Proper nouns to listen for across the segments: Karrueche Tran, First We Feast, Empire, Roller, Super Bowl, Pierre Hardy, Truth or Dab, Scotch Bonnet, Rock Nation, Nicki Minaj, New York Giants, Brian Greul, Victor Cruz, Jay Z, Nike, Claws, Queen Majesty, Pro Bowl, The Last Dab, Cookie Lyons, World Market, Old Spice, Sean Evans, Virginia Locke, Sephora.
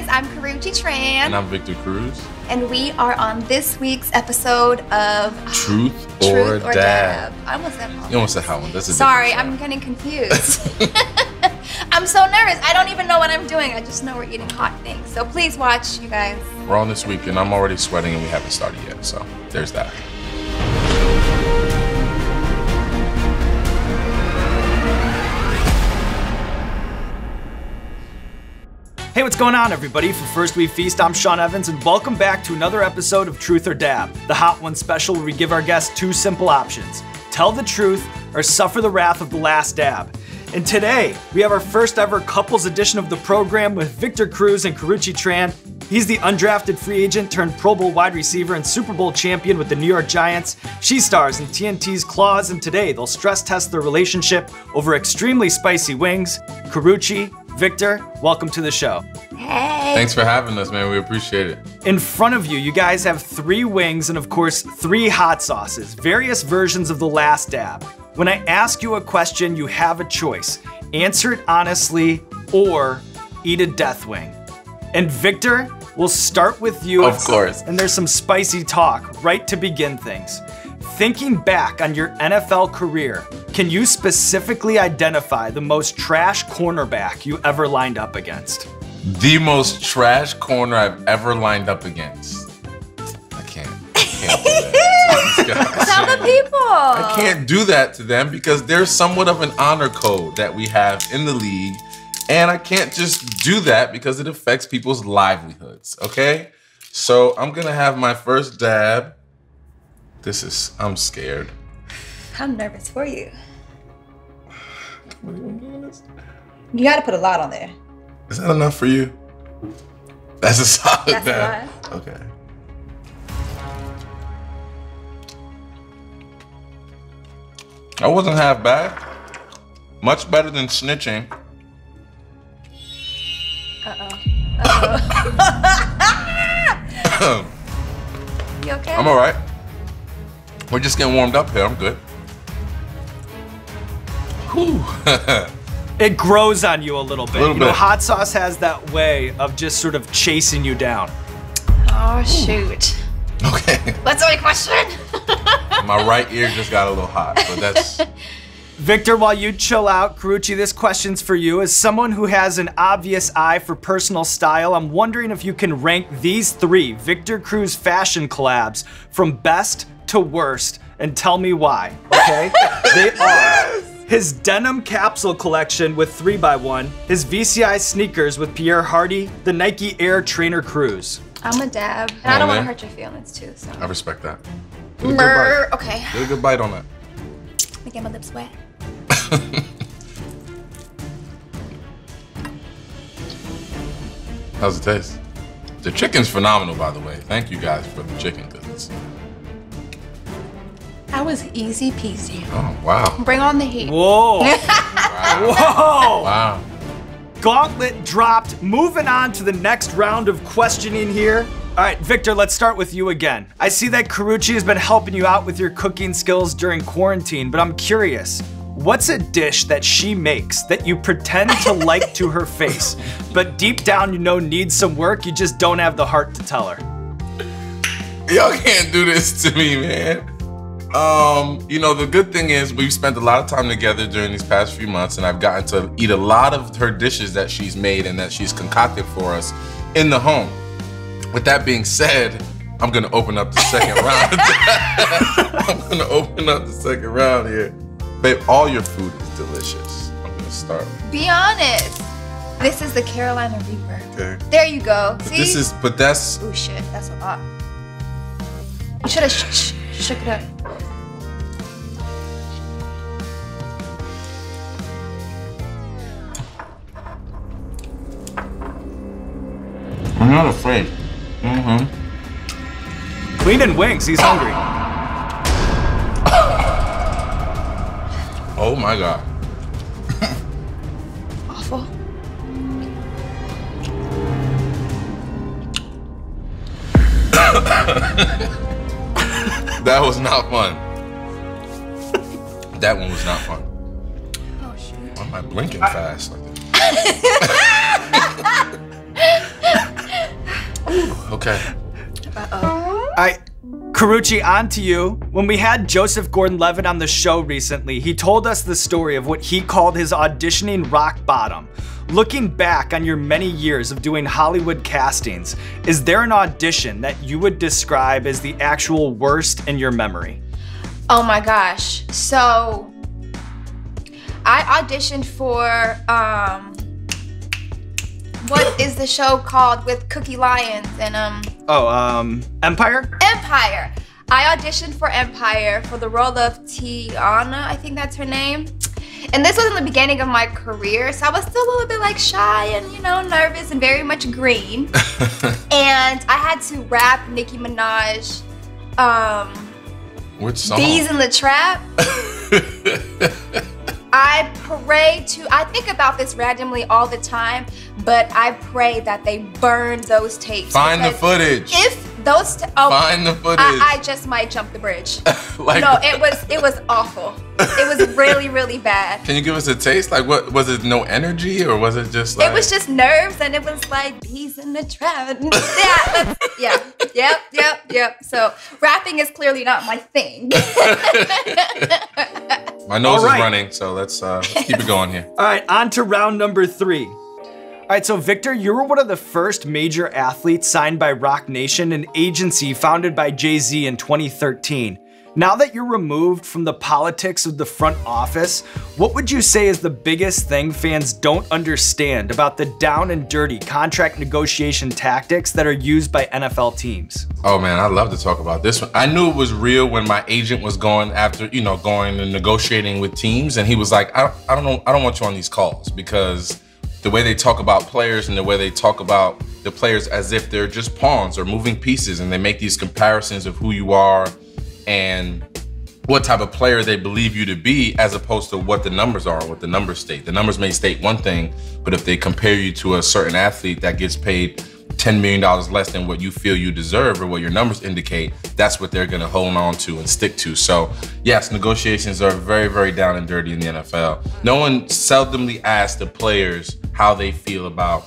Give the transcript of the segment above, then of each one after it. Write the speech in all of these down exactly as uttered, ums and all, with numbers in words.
guys. I'm Karrueche Tran. And I'm Victor Cruz. And we are on this week's episode of Truth or, Truth or Dab. Dab. I almost said that. You almost said that one. That's a Sorry, I'm getting confused. I'm so nervous. I don't even know what I'm doing. I just know we're eating hot things. So please watch, you guys. We're on this week, and I'm already sweating, and we haven't started yet. So there's that. Hey, what's going on, everybody? For First We Feast, I'm Sean Evans, and welcome back to another episode of Truth or Dab, the Hot One special where we give our guests two simple options: tell the truth or suffer the wrath of the last dab. And today, we have our first ever couples edition of the program with Victor Cruz and Karrueche Tran. He's the undrafted free agent turned Pro Bowl wide receiver and Super Bowl champion with the New York Giants. She stars in T N T's Claws, and today they'll stress test their relationship over extremely spicy wings. Karrueche, Victor, welcome to the show. Hey. Thanks for having us, man. We appreciate it. In front of you, you guys have three wings and, of course, three hot sauces, various versions of the last dab. When I ask you a question, you have a choice. Answer it honestly or eat a death wing. And Victor, we'll start with you. Of course. And there's some spicy talk right to begin things. Thinking back on your N F L career, can you specifically identify the most trash cornerback you ever lined up against? The most trash corner I've ever lined up against. I can't. I can't do that. Tell the people. I can't do that to them because there's somewhat of an honor code that we have in the league, and I can't just do that because it affects people's livelihoods, okay? So I'm gonna have my first dab. This is, I'm scared. I'm nervous for you. You gotta put a lot on there. Is that enough for you? That's a solid dab. Okay. I wasn't half bad. Much better than snitching. Uh-oh. Uh-oh. You okay? I'm all right. We're just getting warmed up here. I'm good. It grows on you a little bit. A little you bit. know, hot sauce has that way of just sort of chasing you down. Oh, shoot. Okay. Let's make a question. My right ear just got a little hot, but that's... Victor, while you chill out, Karrueche, this question's for you. As someone who has an obvious eye for personal style, I'm wondering if you can rank these three Victor Cruz fashion collabs from best to worst and tell me why, okay? They are his denim capsule collection with three by one, his V C I sneakers with Pierre Hardy, the Nike Air Trainer Cruise. I'm a dab. And I don't want to hurt your feelings too, so. I respect that. Get a good bite. Okay. Get a good bite on that. Let me get my lips wet. How's it taste? The chicken's phenomenal, by the way. Thank you guys for the chicken, because it's... That was easy peasy. Oh, wow. Bring on the heat. Whoa. Wow. Whoa. Wow. Gauntlet dropped. Moving on to the next round of questioning here. All right, Victor, let's start with you again. I see that Karrueche has been helping you out with your cooking skills during quarantine, but I'm curious, what's a dish that she makes that you pretend to like to her face, but deep down you know needs some work, you just don't have the heart to tell her? Y'all can't do this to me, man. Um, you know, the good thing is we've spent a lot of time together during these past few months, and I've gotten to eat a lot of her dishes that she's made and that she's concocted for us in the home. With that being said, I'm gonna open up the second round. I'm gonna open up the second round here. Babe, all your food is delicious. I'm gonna start. Be honest. This is the Carolina Reaper. Okay. There you go. But see? This is, but that's. Oh shit, that's a lot. You should have sh sh shook it up. I'm not afraid. Mm-hmm. Clean and wings, he's hungry. Oh my God. Awful. That was not fun. That one was not fun. Oh shit. Why am I blinking I fast like this? Okay. Uh-oh. I, Karrueche, on to you. When we had Joseph Gordon-Levitt on the show recently, he told us the story of what he called his auditioning rock bottom. Looking back on your many years of doing Hollywood castings, is there an audition that you would describe as the actual worst in your memory? Oh my gosh. So, I auditioned for, um, what is the show called with Cookie Lyons and, um... Oh, um, Empire? Empire. I auditioned for Empire for the role of Tiana, I think that's her name. And this was in the beginning of my career, so I was still a little bit like shy and, you know, nervous and very much green. And I had to rap Nicki Minaj, um, what song? Bees in the Trap. I pray to, I think about this randomly all the time, but I pray that they burn those tapes. Find the footage. If those, oh, find the footage. I, I just might jump the bridge. Like, no, it was, it was awful. It was really, really bad. Can you give us a taste? Like, what was it? No energy, or was it just like? It was just nerves, and it was like bees in the trap. Yeah, yeah, yep, yep, yep. So rapping is clearly not my thing. My nose right. is running, so let's, uh, let's keep it going here. All right, on to round number three. All right, so Victor, you were one of the first major athletes signed by Rock Nation, an agency founded by Jay Z in twenty thirteen. Now that you're removed from the politics of the front office, what would you say is the biggest thing fans don't understand about the down and dirty contract negotiation tactics that are used by N F L teams? Oh man, I love to talk about this one. I knew it was real when my agent was going after, you know, going and negotiating with teams, and he was like, I, I don't know, I don't want you on these calls, because the way they talk about players and the way they talk about the players as if they're just pawns or moving pieces, and they make these comparisons of who you are and what type of player they believe you to be, as opposed to what the numbers are, what the numbers state. The numbers may state one thing, but if they compare you to a certain athlete that gets paid ten million dollars less than what you feel you deserve or what your numbers indicate, that's what they're gonna hold on to and stick to. So yes, negotiations are very, very down and dirty in the N F L. No one seldomly asks the players how they feel about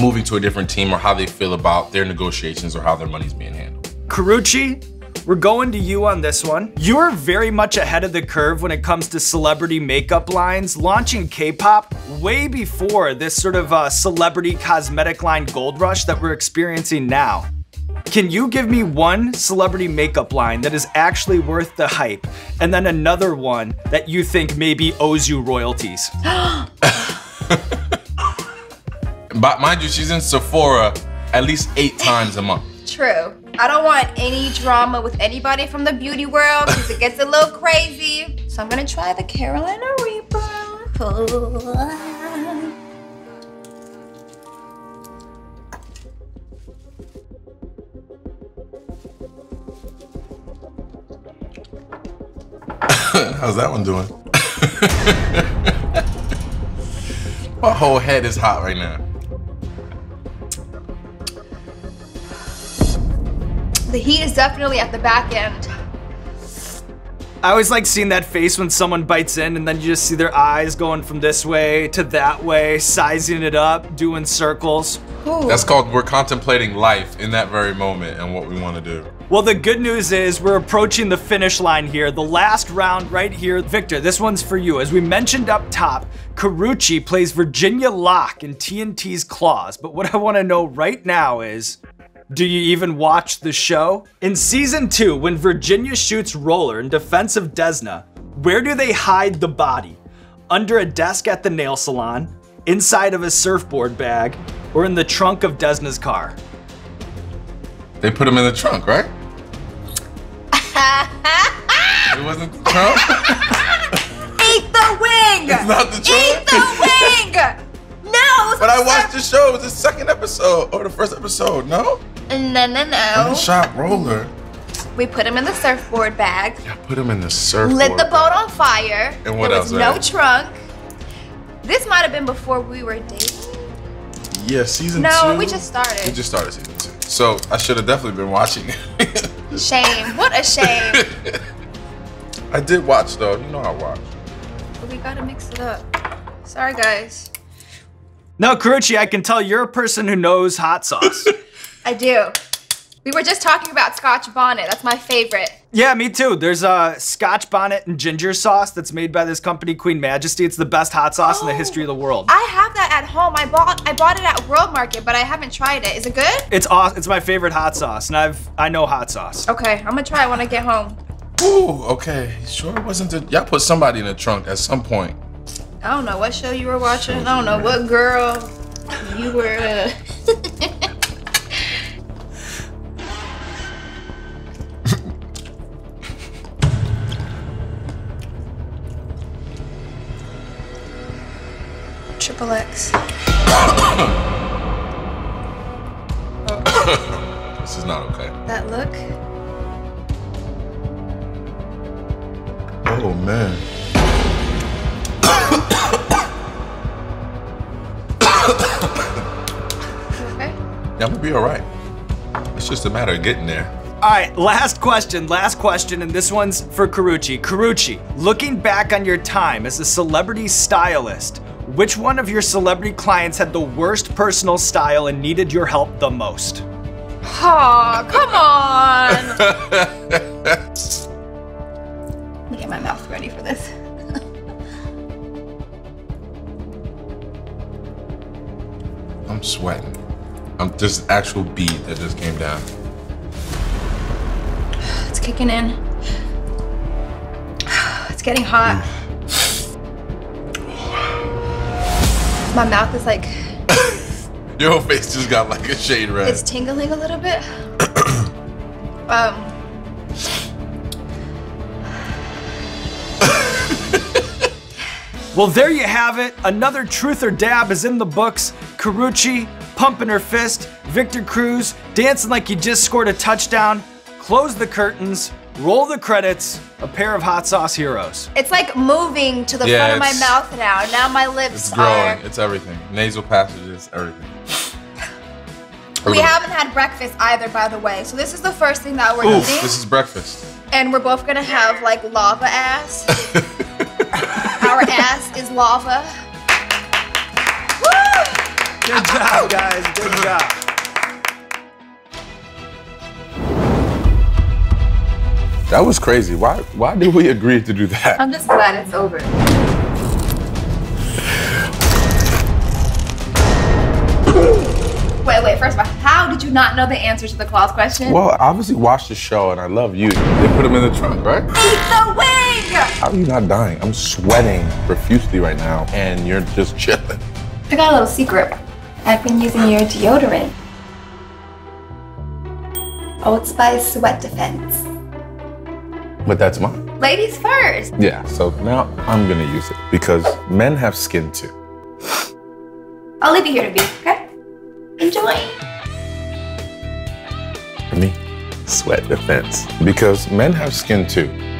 moving to a different team or how they feel about their negotiations or how their money's being handled. Karrueche, we're going to you on this one. You are very much ahead of the curve when it comes to celebrity makeup lines, launching K-pop way before this sort of uh, celebrity cosmetic line gold rush that we're experiencing now. Can you give me one celebrity makeup line that is actually worth the hype, and then another one that you think maybe owes you royalties? But mind you, she's in Sephora at least eight times a month. True. I don't want any drama with anybody from the beauty world because it gets a little crazy. So I'm gonna try the Carolina Reaper. How's that one doing? My whole head is hot right now. The heat is definitely at the back end. I always like seeing that face when someone bites in and then you just see their eyes going from this way to that way, sizing it up, doing circles. Ooh. That's called, we're contemplating life in that very moment and what we want to do. Well, the good news is we're approaching the finish line here. The last round right here. Victor, this one's for you. As we mentioned up top, Karrueche plays Virginia Locke in T N T's Claws. But what I want to know right now is, do you even watch the show? In season two, when Virginia shoots Roller in defense of Desna, where do they hide the body? Under a desk at the nail salon, inside of a surfboard bag, or in the trunk of Desna's car? They put him in the trunk, right? It wasn't the trunk? Eat the wing! It's not the trunk? Eat the wing! No! But I watched the show, it was the second episode, or the first episode, no? No, no, no. I shot Roller. We put him in the surfboard bag. Yeah, put him in the surfboard Lit the boat bag. on fire. And what there else? Was no trunk. This might have been before we were dating. Yeah, season no, two. No, we just started. We just started season two. So I should have definitely been watching it. Shame. What a shame. I did watch, though. You know I watched. But we got to mix it up. Sorry, guys. Now, Karrueche, I can tell you're a person who knows hot sauce. I do. We were just talking about Scotch Bonnet. That's my favorite. Yeah, me too. There's a Scotch Bonnet and ginger sauce that's made by this company, Queen Majesty. It's the best hot sauce oh, in the history of the world. I have that at home. I bought I bought it at World Market, but I haven't tried it. Is it good? It's awesome. It's my favorite hot sauce, and I've I know hot sauce. Okay, I'm gonna try it when I get home. Ooh, okay. Sure, it wasn't. Y'all put somebody in the trunk at some point. I don't know what show you were watching. I don't know what girl you were. Uh... Triple X. Oh. This is not okay. That look? Oh, man. Okay? Yeah, we'll be all right. It's just a matter of getting there. All right, last question, last question, and this one's for Karrueche. Karrueche, looking back on your time as a celebrity stylist, which one of your celebrity clients had the worst personal style and needed your help the most? Oh, come on! Let me get my mouth ready for this. I'm sweating. I'm, there's an actual bead that just came down. It's kicking in. It's getting hot. Mm. My mouth is like... Your whole face just got like a shade red. It's tingling a little bit. um. Well, there you have it. Another Truth or Dab is in the books. Karrueche pumping her fist. Victor Cruz dancing like you just scored a touchdown. Close the curtains. Roll the credits, a pair of hot sauce heroes. It's like moving to the yeah, front of my mouth now. Now my lips it's are... It's everything. Nasal passages, everything. We haven't had breakfast either, by the way. So this is the first thing that we're Oof, eating. This is breakfast. And we're both gonna have like lava ass. Our ass is lava. Woo! Good job, guys, good job. That was crazy. Why why did we agree to do that? I'm just glad it's over. Wait, wait, first of all, how did you not know the answer to the Claws question? Well, I obviously watched the show and I love you. They put him in the trunk, right? Eat the wig! How are you not dying? I'm sweating profusely right now and you're just chilling. I got a little secret. I've been using your deodorant. Old Spice Sweat Defense. But that's mine. Ladies first. Yeah, so now I'm gonna use it because men have skin too. I'll leave you here to be, okay? Enjoy. For me, sweat defense. Because men have skin too.